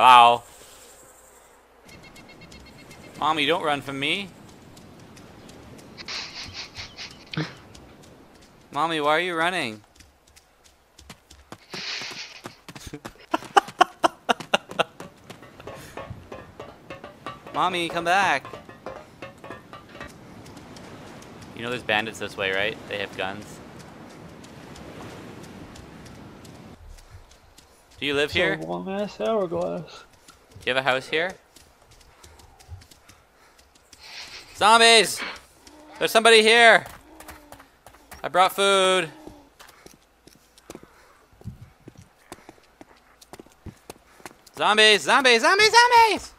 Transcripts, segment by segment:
Hello? Mommy, don't run from me. Mommy, why are you running? Mommy, come back. You know there's bandits this way, right? They have guns. Do you live here? Long ass hourglass. Do you have a house here? Zombies! There's somebody here! I brought food. Zombies! Zombies! Zombies! Zombies!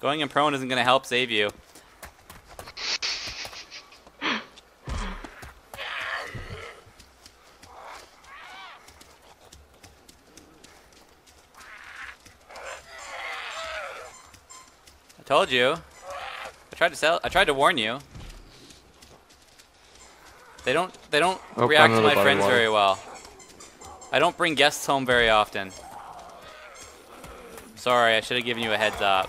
Going in prone isn't gonna help save you. I told you. I tried to warn you. They don't react to my friends very well. I don't bring guests home very often. Sorry, I should have given you a heads up.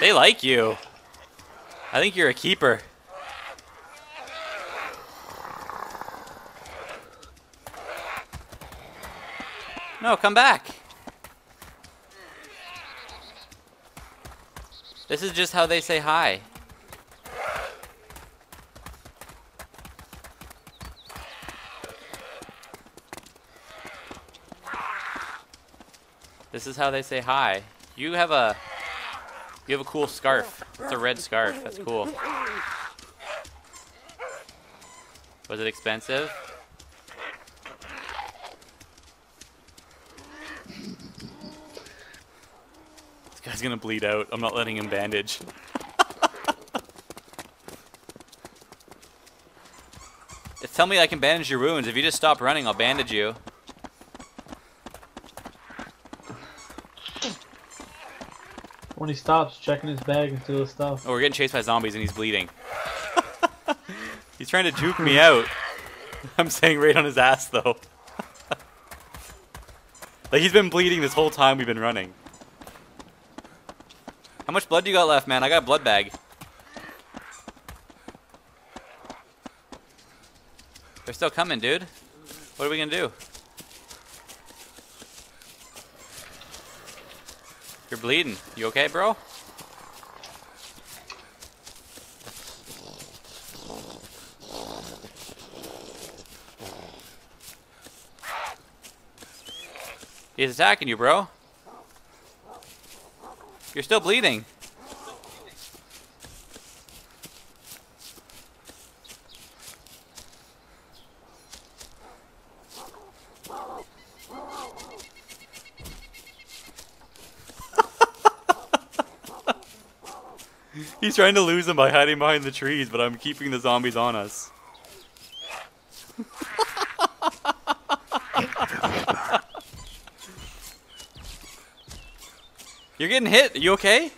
They like you. I think you're a keeper. No, come back. This is just how they say hi. This is how they say hi. You have a cool scarf. It's a red scarf. That's cool. Was it expensive? He's gonna bleed out. I'm not letting him bandage. Just tell me I can bandage your wounds. If you just stop running, I'll bandage you. When he stops, checking his bag and steal his stuff. Oh, we're getting chased by zombies and he's bleeding. He's trying to juke me out. I'm saying right on his ass though. Like he's been bleeding this whole time we've been running. How much blood do you got left, man? I got a blood bag. They're still coming, dude. What are we gonna do? You're bleeding. You okay, bro? He's attacking you, bro. You're still bleeding. He's trying to lose him by hiding behind the trees, but I'm keeping the zombies on us. You're getting hit. Are you okay?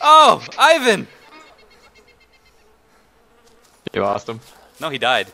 Oh, Ivan! You lost him? No, he died.